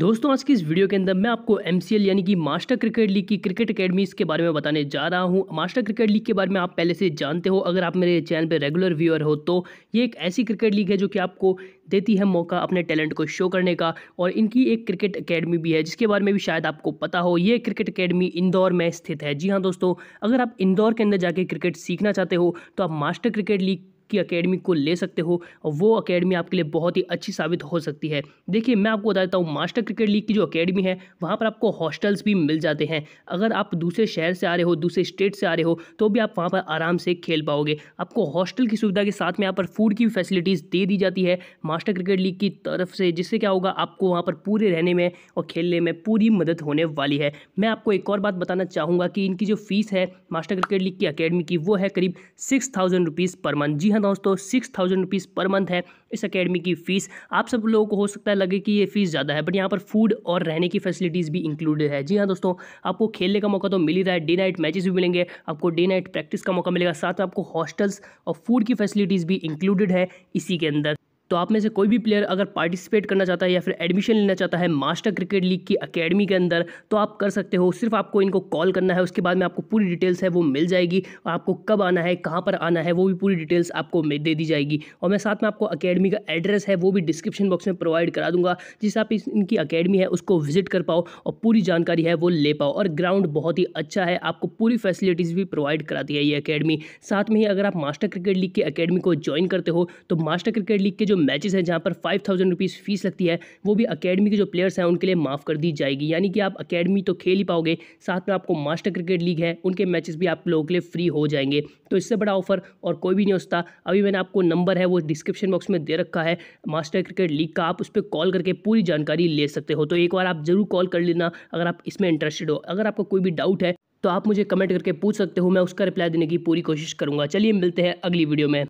दोस्तों आज की इस वीडियो के अंदर मैं आपको MCL यानी कि मास्टर क्रिकेट लीग की क्रिकेट अकेडमीज़ के बारे में बताने जा रहा हूं। मास्टर क्रिकेट लीग के बारे में आप पहले से जानते हो, अगर आप मेरे चैनल पे रेगुलर व्यूअर हो तो ये एक ऐसी क्रिकेट लीग है जो कि आपको देती है मौका अपने टैलेंट को शो करने का। और इनकी एक क्रिकेट अकेडमी भी है जिसके बारे में भी शायद आपको पता हो। ये क्रिकेट अकेडमी इंदौर में स्थित है। जी हाँ दोस्तों, अगर आप इंदौर के अंदर जाके क्रिकेट सीखना चाहते हो तो आप मास्टर क्रिकेट लीग की अकेडमी को ले सकते हो और वो अकेडमी आपके लिए बहुत ही अच्छी साबित हो सकती है। देखिए मैं आपको बता देता हूँ, मास्टर क्रिकेट लीग की जो अकेडमी है वहाँ पर आपको हॉस्टल्स भी मिल जाते हैं। अगर आप दूसरे शहर से आ रहे हो, दूसरे स्टेट से आ रहे हो तो भी आप वहाँ पर आराम से खेल पाओगे। आपको हॉस्टल की सुविधा के साथ में यहाँ पर फूड की फैसिलिटीज़ दे दी जाती है मास्टर क्रिकेट लीग की तरफ से, जिससे क्या होगा आपको वहाँ पर पूरे रहने में और खेलने में पूरी मदद होने वाली है। मैं आपको एक और बात बताना चाहूँगा कि इनकी जो फीस है मास्टर क्रिकेट लीग की अकेडमी की वो है करीब 6000 रुपीज़ पर मंथ। जी दोस्तों 6000 रुपीज़ पर मंथ है इस एकेडमी की फीस। आप सब लोगों को हो सकता है लगे कि ये फीस ज़्यादा है, बट यहाँ पर फूड और रहने की फैसिलिटीज़ भी इंक्लूडेड है। जी हाँ दोस्तों, आपको खेलने का मौका तो मिल ही रहा है, डे नाइट मैचेस भी मिलेंगे, आपको डे नाइट प्रैक्टिस का मौका मिलेगा, साथ में आपको हॉस्टल्स और फूड की फैसिलिटीज़ भी इंक्लूडेड है इसी के अंदर। तो आप में से कोई भी प्लेयर अगर पार्टिसिपेट करना चाहता है या फिर एडमिशन लेना चाहता है मास्टर क्रिकेट लीग की अकेडमी के अंदर तो आप कर सकते हो। सिर्फ आपको इनको कॉल करना है, उसके बाद में आपको पूरी डिटेल्स है वो मिल जाएगी और आपको कब आना है, कहाँ पर आना है वो भी पूरी डिटेल्स आपको दे दी जाएगी। और मैं साथ में आपको अकेडमी का एड्रेस है वो भी डिस्क्रिप्शन बॉक्स में प्रोवाइड करा दूंगा, जिससे आप इनकी अकेडमी है उसको विजिट कर पाओ और पूरी जानकारी है वो ले पाओ। और ग्राउंड बहुत ही अच्छा है, आपको पूरी फैसिलिटीज़ भी प्रोवाइड कराती है ये अकेडमी। साथ में ही अगर आप मास्टर क्रिकेट लीग की अकेडमी को ज्वाइन करते हो तो मास्टर क्रिकेट लीग के जो मैचेस हैं जहाँ पर 5000 रुपीज़ फीस लगती है वो भी अकेडमी के जो प्लेयर्स हैं उनके लिए माफ़ कर दी जाएगी, यानी कि आप अकेडमी तो खेल ही पाओगे, साथ में आपको मास्टर क्रिकेट लीग है उनके मैचेस भी आप लोगों के लिए फ्री हो जाएंगे। तो इससे बड़ा ऑफर और कोई भी नहीं होता। अभी मैंने आपको नंबर है वो डिस्क्रिप्शन बॉक्स में दे रखा है मास्टर क्रिकेट लीग का, आप उस पर कॉल करके पूरी जानकारी ले सकते हो। तो एक बार आप ज़रूर कॉल कर लेना अगर आप इसमें इंटरेस्टेड हो। अगर आपका कोई भी डाउट है तो आप मुझे कमेंट करके पूछ सकते हो, मैं उसका रिप्लाई देने की पूरी कोशिश करूँगा। चलिए मिलते हैं अगली वीडियो में।